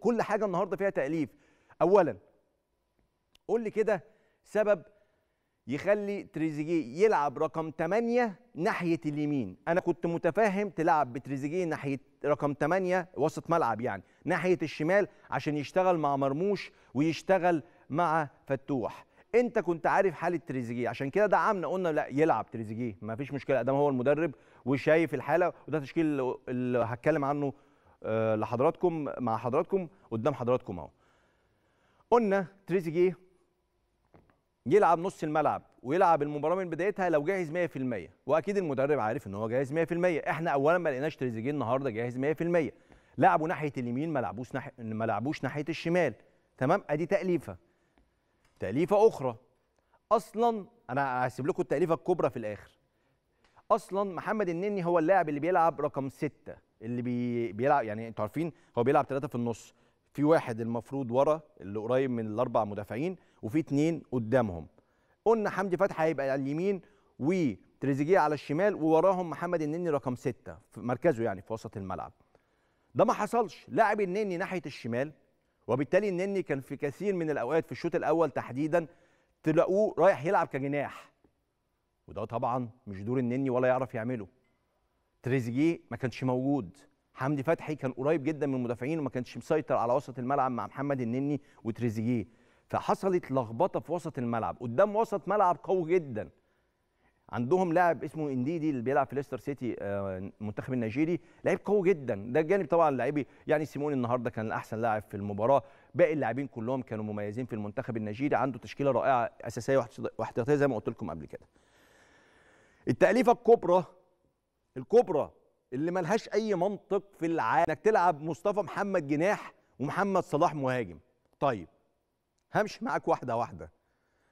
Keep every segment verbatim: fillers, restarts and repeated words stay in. كل حاجه النهارده فيها تاليف. اولا قول لي كده سبب يخلي تريزيجيه يلعب رقم ثمانية ناحيه اليمين. انا كنت متفاهم تلعب بتريزيجيه ناحيه رقم ثمانية وسط ملعب، يعني ناحيه الشمال عشان يشتغل مع مرموش ويشتغل مع فتوح. انت كنت عارف حاله تريزيجيه، عشان كده دعمنا قلنا لا يلعب تريزيجيه ما فيش مشكله، ده هو المدرب وشايف الحاله، وده تشكيل اللي هتكلم عنه لحضراتكم مع حضراتكم قدام حضراتكم اهو. قلنا تريزيجيه يلعب نص الملعب ويلعب المباراه من بدايتها لو جاهز مية في المية، واكيد المدرب عارف ان هو جاهز مية في المية. احنا اولا ما لقيناش تريزيجيه النهارده جاهز مية في المية، لعبوا ناحيه اليمين ما لعبوش ناحيه ما لعبوش ناحيه الشمال، تمام. ادي تأليفه تأليفه اخرى. اصلا انا هسيب لكم التأليفه الكبرى في الاخر. اصلا محمد النني هو اللاعب اللي بيلعب رقم ستة، اللي بي... بيلعب، يعني انتوا عارفين هو بيلعب ثلاثة في النص، في واحد المفروض ورا اللي قريب من الاربع مدافعين وفي اتنين قدامهم. قلنا حمدي فتحي هيبقى على اليمين وتريزيجيه على الشمال، ووراهم محمد النني رقم ستة في مركزه، يعني في وسط الملعب. ده ما حصلش، لاعب النني ناحيه الشمال، وبالتالي النني كان في كثير من الاوقات في الشوط الاول تحديدا تلاقوه رايح يلعب كجناح، وده طبعا مش دور النني ولا يعرف يعمله. تريزيجيه ما كانش موجود، حمدي فتحي كان قريب جدا من المدافعين وما كانش مسيطر على وسط الملعب مع محمد النني وتريزيجيه، فحصلت لخبطه في وسط الملعب قدام وسط ملعب قوي جدا. عندهم لاعب اسمه انديدي اللي بيلعب في ليستر سيتي المنتخب النيجيري، لعيب قوي جدا، ده جانب طبعا لاعبي، يعني سيموني النهارده كان احسن لاعب في المباراه، باقي اللاعبين كلهم كانوا مميزين في المنتخب النيجيري، عنده تشكيله رائعه اساسيه واحتياطيه زي ما قلت لكم قبل كده. التأليفه الكبرى الكبرى اللي ملهاش اي منطق في العالم، انك تلعب مصطفى محمد جناح ومحمد صلاح مهاجم. طيب همشي معاك واحده واحده.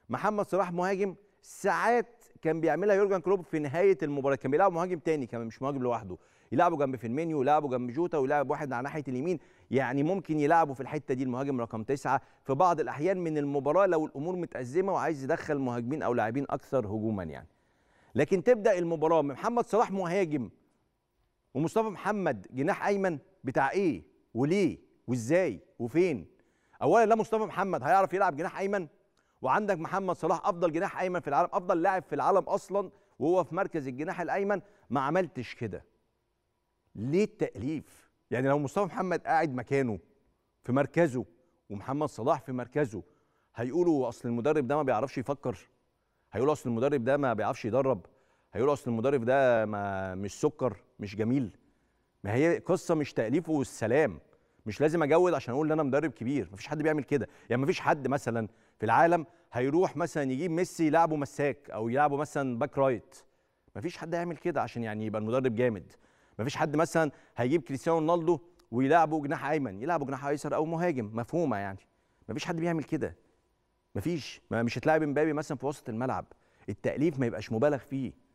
محمد صلاح مهاجم، ساعات كان بيعملها يورجن كلوب في نهايه المباراه، كان بيلعب مهاجم تاني، كان مش مهاجم لوحده، يلعبوا جنب فيرمينيو ويلعبوا جنب جوتا ويلعب واحد على ناحيه اليمين، يعني ممكن يلعبوا في الحته دي المهاجم رقم تسعة في بعض الاحيان من المباراه لو الامور متأزمه وعايز يدخل مهاجمين او لاعبين اكثر هجوما يعني. لكن تبدا المباراه محمد صلاح مهاجم ومصطفى محمد جناح ايمن، بتاع ايه وليه وازاي وفين؟ اولا لا مصطفى محمد هيعرف يلعب جناح ايمن، وعندك محمد صلاح افضل جناح ايمن في العالم، افضل لاعب في العالم اصلا، وهو في مركز الجناح الايمن. ما عملتش كده ليه التأليف؟ يعني لو مصطفى محمد قاعد مكانه في مركزه ومحمد صلاح في مركزه هيقولوا اصل المدرب ده ما بيعرفش يفكر، هيقولوا اصل المدرب ده ما بيعرفش يدرب، هيقولوا اصل المدرب ده ما مش سكر مش جميل. ما هي قصه مش تأليفه والسلام، مش لازم اجود عشان اقول ان انا مدرب كبير، مفيش حد بيعمل كده. يعني مفيش حد مثلا في العالم هيروح مثلا يجيب ميسي يلعبه مساك او يلعبه مثلا باك رايت، مفيش حد هيعمل كده عشان يعني يبقى المدرب جامد. مفيش حد مثلا هيجيب كريستيانو رونالدو ويلعبه جناح ايمن، يلعبه جناح ايسر او مهاجم، مفهومه يعني، مفيش حد بيعمل كده. مفيش، ما مش هتلاعب امبابي مثلا في وسط الملعب. التأليف ما يبقاش مبالغ فيه.